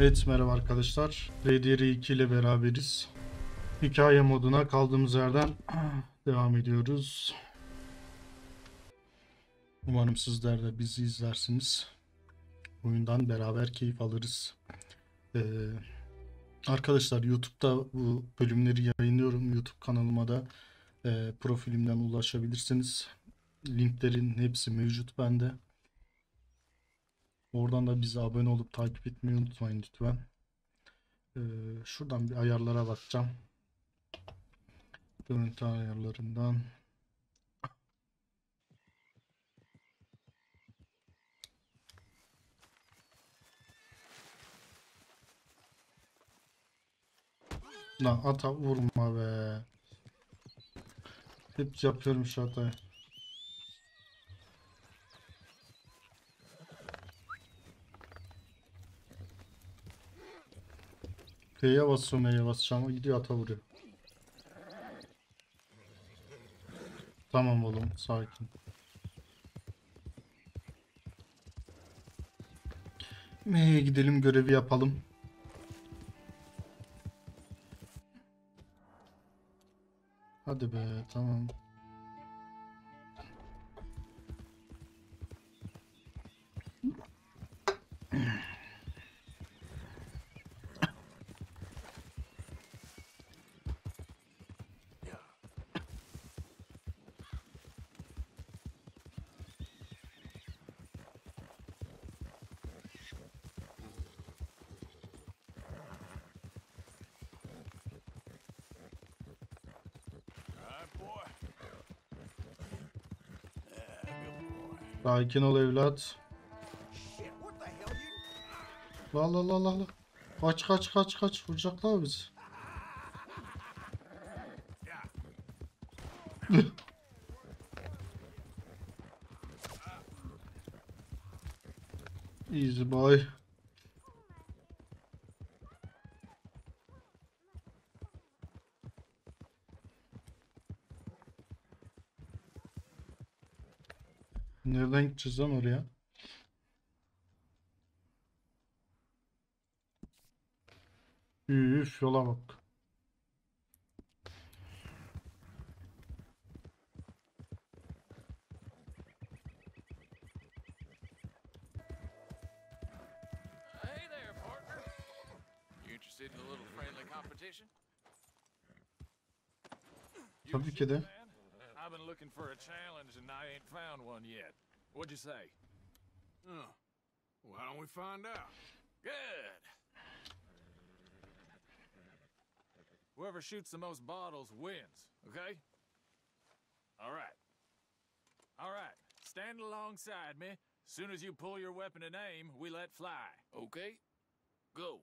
Evet, merhaba arkadaşlar. RDR2 ile beraberiz. Hikaye moduna kaldığımız yerden devam ediyoruz. Umarım sizler de bizi izlersiniz. Oyundan beraber keyif alırız. Arkadaşlar, YouTube'da bu bölümleri yayınlıyorum. YouTube kanalıma da profilimden ulaşabilirsiniz. Linklerin hepsi mevcut bende. Oradan da bize abone olup takip etmeyi unutmayın lütfen. Şuradan bir ayarlara bakacağım. Görüntü ayarlarından. Lan ata vurma be. Hep yapıyorum şu hatayı. F'ye basıyorum, E'ye basacağım. O gidiyor, ata vuruyor. Tamam oğlum, sakin. M'ye gidelim, görevi yapalım. Hadi be, tamam. Sakin ol evlat. La la la la la. Kaç kaç kaç kaç, vuracaklar bizi. Easy boy. Nereden gideceğiz lan oraya? Üf, yola bak. Hey there partner. You interested in a little friendly competition? Tabii ki de. I've been looking for a challenge and I ain't found one yet. What'd you say? Oh, why don't we find out? Good. Whoever shoots the most bottles wins, okay? Alright. Alright. Stand alongside me. As soon as you pull your weapon and aim, we let fly. Okay? Go.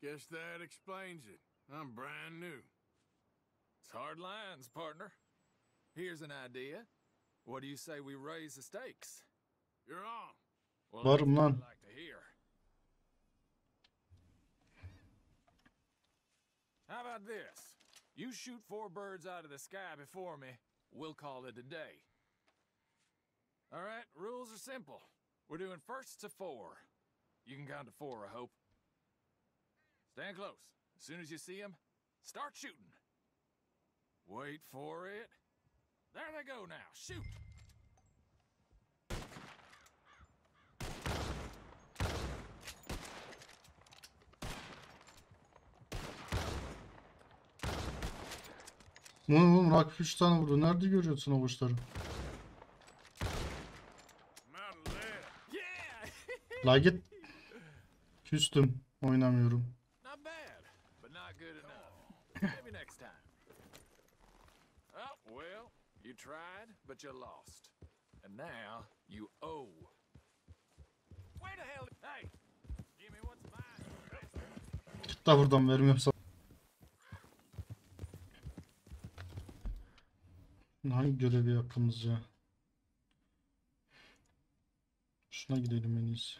Guess that explains it. I'm brand new. It's hard lines, partner. Here's an idea. What do you say we raise the stakes? You're on. Well, that's what I'd like to hear. How about this? You shoot 4 birds out of the sky before me. We'll call it a day. All right, rules are simple. We're doing first to 4. You can count to 4, I hope. Stand close. As soon as you see him, start shooting. Wait for it. There they go now. Shoot. Ne oğlum, rakip 3 tane vurdu. Nerede görüyorsun o kuşları? La git. Küstüm. Oynamıyorum. Maybe next time. Oh, well, you tried, but you lost. And now you owe. Where the hell? Hey, give me what's mine. Git de buradan, vermiyorum sana. Hangi görevi yaptığımız ya? Şuna gidelim en iyisi.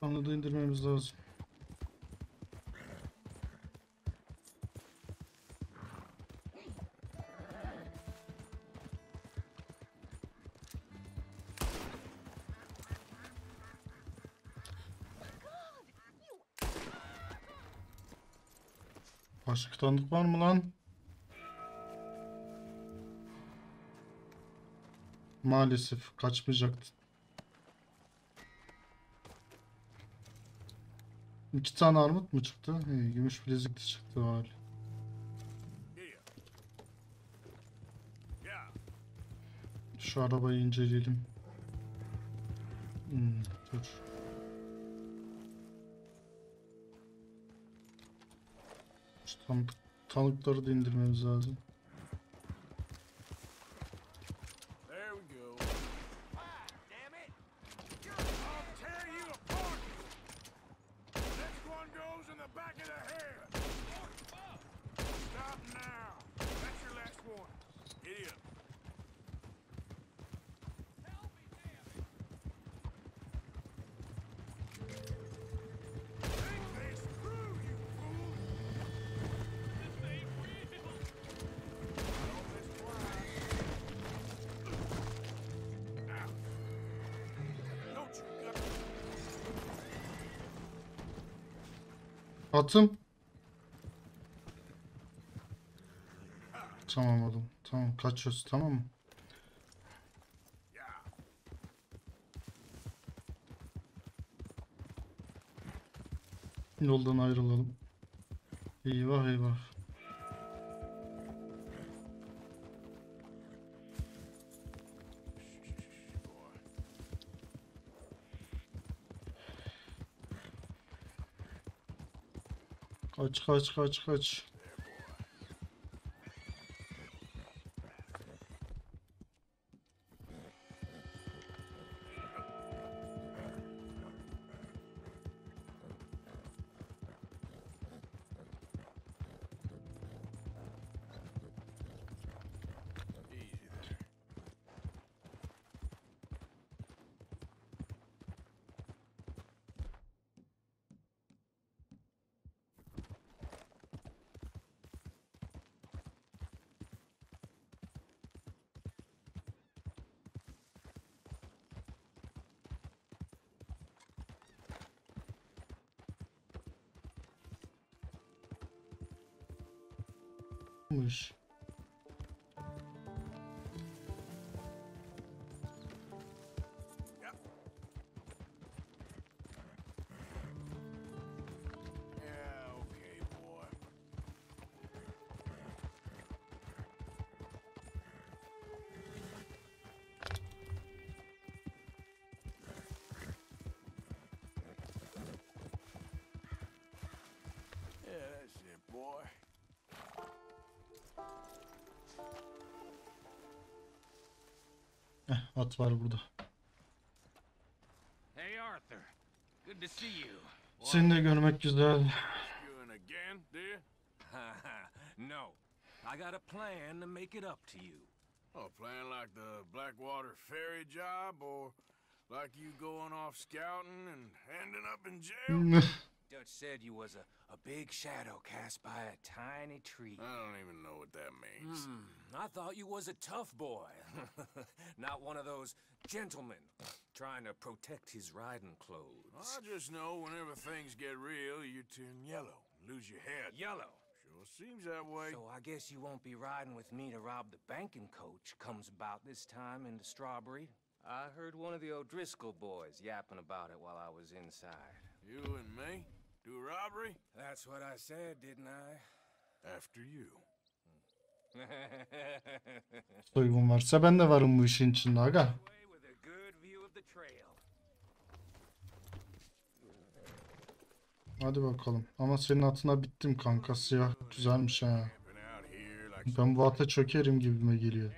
Onu da indirmemiz lazım. Başka tanıdık var mı lan? Maalesef kaçmayacaktı. 2 tane armut mu çıktı? He, gümüş bilezik de çıktı hali. Şu arabayı inceleyelim. Dur. İşte tanıkları da indirmemiz lazım. Atım. Tamam oğlum. Tamam, kaçıyoruz, tamam mı? Yoldan ayrılalım. Eyvah eyvah. Kaç kaç kaç kaç. At var burada. Hey Arthur. Good to see you. Seni de görmek güzel. No. I got a plan to make it up to you. A plan like the Blackwater ferry job or like you going off scouting and ending up in jail? Dutch said you was a big shadow cast by a tiny tree. I don't even know what that means. I thought you was a tough boy. Not one of those gentlemen trying to protect his riding clothes. I just know whenever things get real, you turn yellow and lose your head. Yellow? Sure seems that way. So I guess you won't be riding with me to rob the banking coach comes about this time in the Strawberry. I heard one of the O'Driscoll boys yapping about it while I was inside. You and me? Do robbery? That's what I said, didn't I? After you. Duygun varsa ben de varım bu işin içinde aga. Hadi bakalım. Ama senin atına bittim kanka, siyah güzelmiş ha. Ben bu ata çökerim gibime geliyor.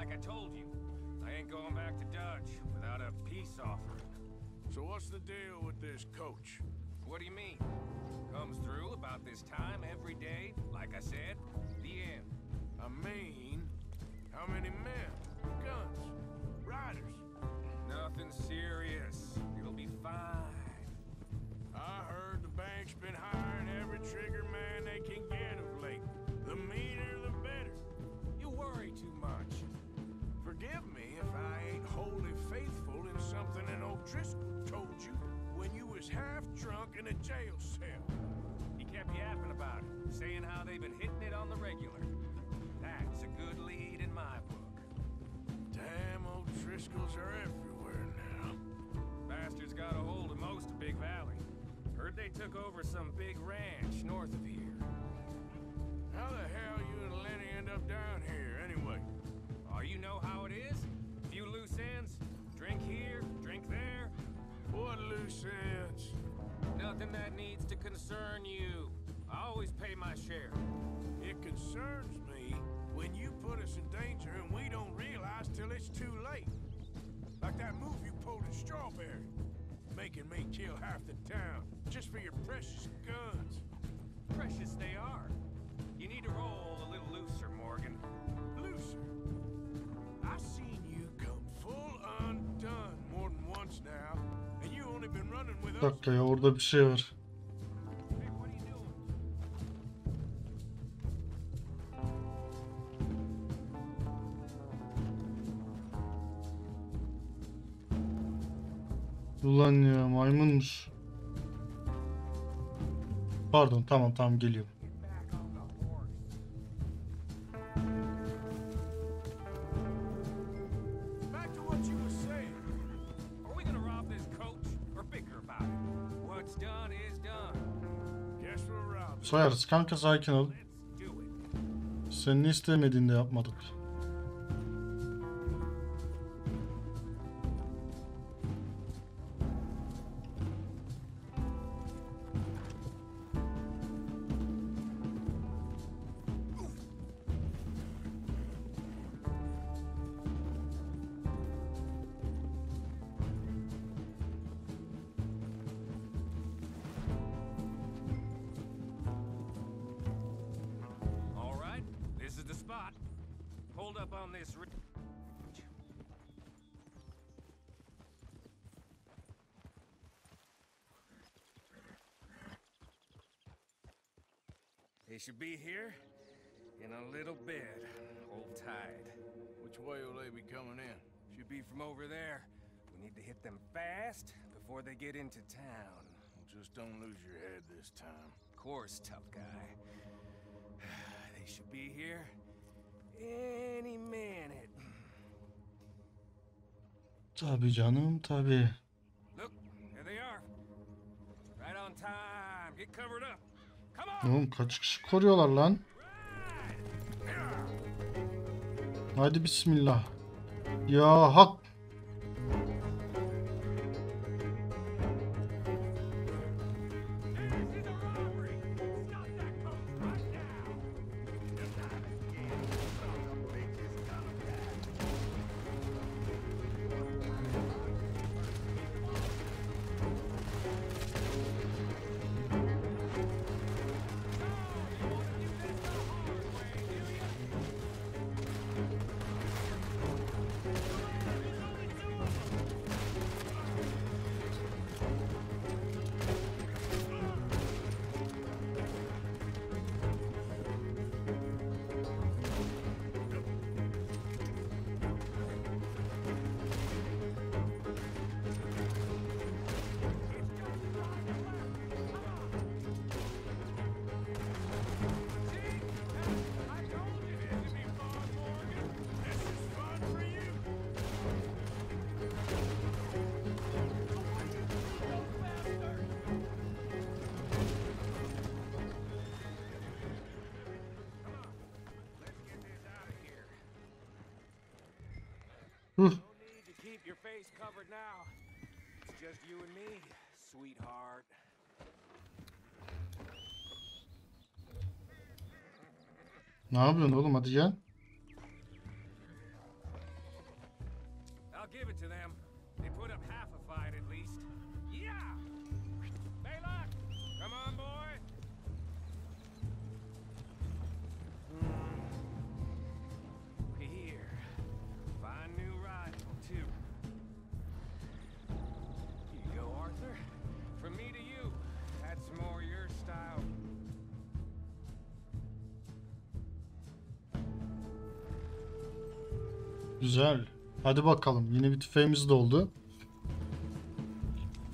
Like I told you, I ain't going back to Dutch without a peace offering. So what's the deal with this coach? What do you mean? Comes through about this time every day, like I said, the end. I mean, how many men? Guns? Riders? Nothing serious. It'll be fine. I heard the bank's been hiring every trigger man they can get of late. The meaner, the better. You worry too much. Forgive me if I ain't wholly faithful in something an old O'Driscoll told you when you was half drunk in a jail cell. He kept yapping about it, saying how they've been hitting it on the regular. That's a good lead in my book. Damn, old O'Driscolls are everywhere now. Bastards got a hold of most of Big Valley. Heard they took over some big ranch north of here. How the hell you and Lenny end up down here anyway? Oh, you know how it is. Few loose ends. Drink here, drink there. What loose ends? Nothing that needs to concern you. I always pay my share. It concerns me when you put us in danger and we don't realize till it's too late. Like that move you pulled in Strawberry. Making me kill half the town just for your precious guns. Precious they are. You need to roll a little looser, Morgan. Looser? I've seen you come full undone more than once now, and you only been running with us. Dakika ya, orada bir şey var. Ulan ya, maymunmuş. Pardon, tamam geliyorum. Soyarız kanka, sakin ol. Senin istemediğini de yapmadık. They should be here in a little bit. Hold tight. Which way will they be coming in? Should be from over there. We need to hit them fast before they get into town. Well, just don't lose your head this time. Of course, tough guy. They should be here any minute. Tabii canım, tabii. Look, here they are. Right on time. Get covered up. Oğlum kaç kişi koruyorlar lan? Haydi bismillah. Ya hak. covered now. It's just you and me, sweetheart. Ne yapıyorsun oğlum, hadi gel. I'll give it to them. They put up half a fight at least. Yeah. Baylock, come on boy. Here. Find new rival too. Here you go, Arthur. From me to you. That's more your style. Güzel. Hadi bakalım. Yeni bir tüfeğimiz de oldu.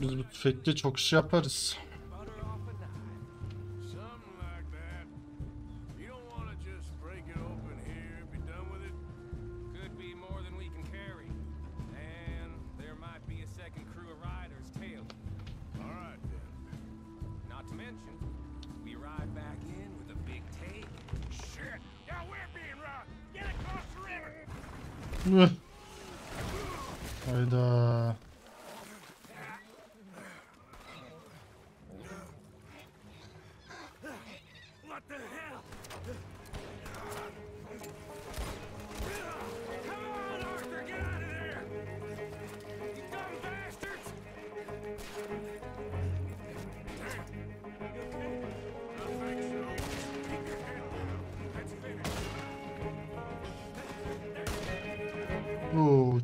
Biz bu tüfekle çok iş yaparız. Hayda.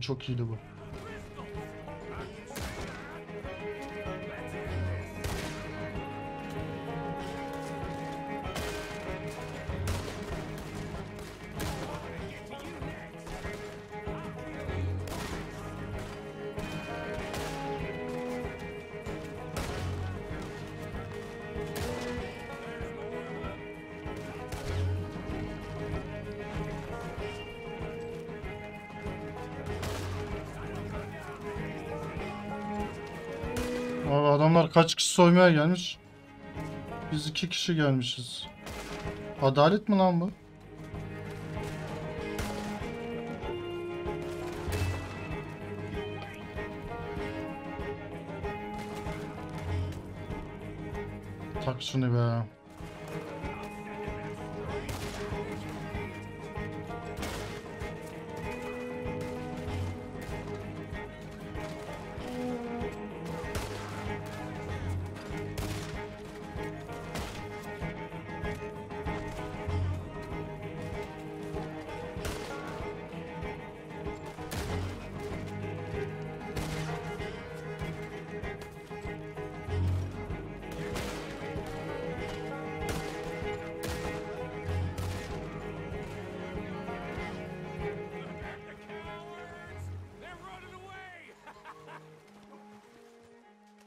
Çok iyiydi bu. Abi adamlar kaç kişi soymaya gelmiş? Biz 2 kişi gelmişiz. Adalet mi lan bu? Tak şunu be.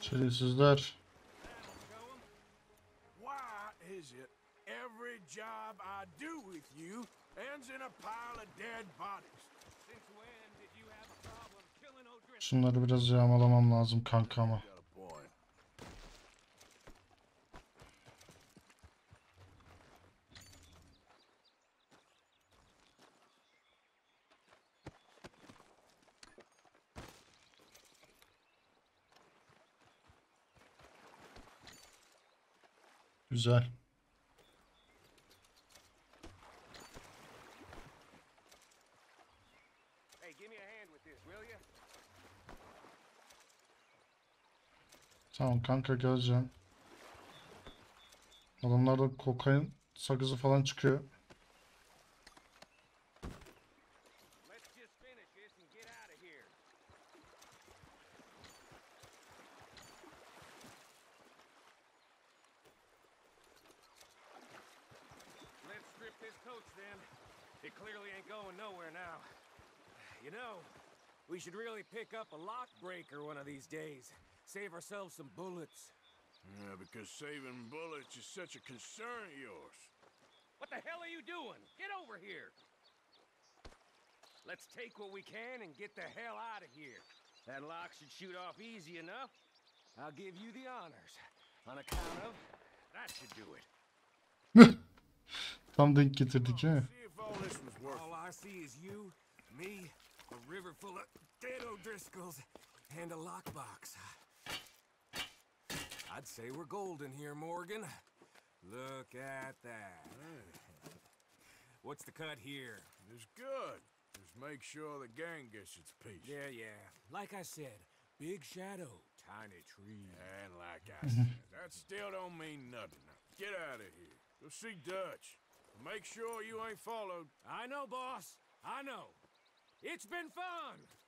Şerefsizler. Şunları biraz yağmalamam lazım kankama. Güzel. Tamam kanka, geleceğim. Adamlarda kokain sakızı falan çıkıyor. We should really pick up a lock breaker one of these days. Save ourselves some bullets. Yeah, because saving bullets is such a concern of yours. What the hell are you doing? Get over here. Let's take what we can and get the hell out of here. That lock should shoot off easy enough. I'll give you the honors. On account of that should do it. Tam denk getirdik ha. All I see is you, me, A river full of dead O'Driscolls and a lockbox. I'd say we're golden here, Morgan. Look at that. What's the cut here? It's good. Just make sure the gang gets its piece. Yeah, yeah. Like I said, big shadow, tiny tree. And like I said, that still don't mean nothing. Get out of here. Go see Dutch. Make sure you ain't followed. I know, boss. I know. It's been fun.